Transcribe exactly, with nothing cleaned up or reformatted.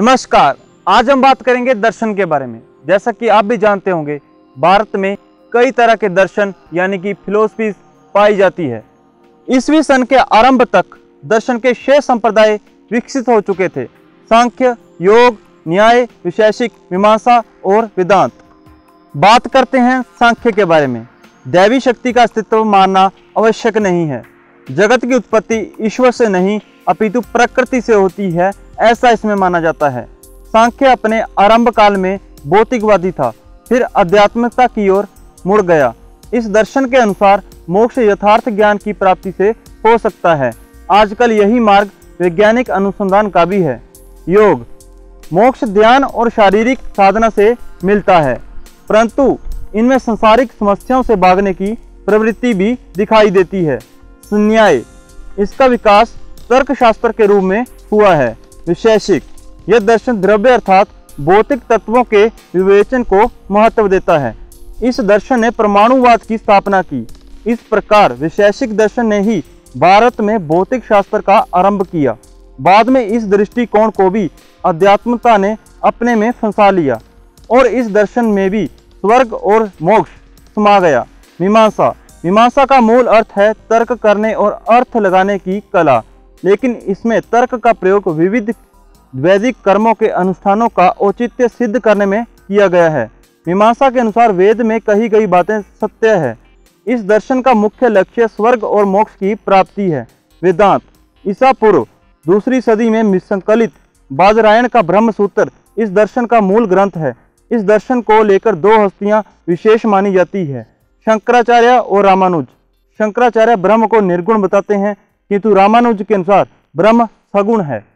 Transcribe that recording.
नमस्कार, आज हम बात करेंगे दर्शन के बारे में। जैसा कि आप भी जानते होंगे, भारत में कई तरह के दर्शन यानी कि फिलोसफीज पाई जाती है। ईस्वी सन के आरंभ तक दर्शन के छह संप्रदाय विकसित हो चुके थे: सांख्य, योग, न्याय, वैशेषिक, मीमांसा और वेदांत। बात करते हैं सांख्य के बारे में। दैवी शक्ति का अस्तित्व मानना आवश्यक नहीं है। जगत की उत्पत्ति ईश्वर से नहीं अपितु प्रकृति से होती है, ऐसा इसमें माना जाता है। सांख्य अपने आरंभ काल में भौतिकवादी था, फिर आध्यात्मिकता की ओर मुड़ गया। इस दर्शन के अनुसार मोक्ष यथार्थ ज्ञान की प्राप्ति से हो सकता है। आजकल यही मार्ग वैज्ञानिक अनुसंधान का भी है। योग मोक्ष ध्यान और शारीरिक साधना से मिलता है, परंतु इनमें सांसारिक समस्याओं से भागने की प्रवृत्ति भी दिखाई देती है। न्याय इसका विकास तर्कशास्त्र के रूप में हुआ है। वैशेषिक यह दर्शन द्रव्य अर्थात भौतिक तत्वों के विवेचन को महत्व देता है। इस दर्शन ने परमाणुवाद की स्थापना की। इस प्रकार वैशेषिक दर्शन ने ही भारत में भौतिक शास्त्र का आरंभ किया। बाद में इस दृष्टिकोण को भी अध्यात्मता ने अपने में फंसा लिया और इस दर्शन में भी स्वर्ग और मोक्ष समा गया। मीमांसा मीमांसा का मूल अर्थ है तर्क करने और अर्थ लगाने की कला, लेकिन इसमें तर्क का प्रयोग विविध वैदिक कर्मों के अनुष्ठानों का औचित्य सिद्ध करने में किया गया है। मीमांसा के अनुसार वेद में कही गई बातें सत्य है। इस दर्शन का मुख्य लक्ष्य स्वर्ग और मोक्ष की प्राप्ति है। वेदांत ईसा पूर्व दूसरी सदी में संकलित बादरायण का ब्रह्मसूत्र इस दर्शन का मूल ग्रंथ है। इस दर्शन को लेकर दो हस्तियां विशेष मानी जाती है: शंकराचार्य और रामानुज। शंकराचार्य ब्रह्म को निर्गुण बताते हैं, किंतु रामानुज के अनुसार ब्रह्म सगुण है।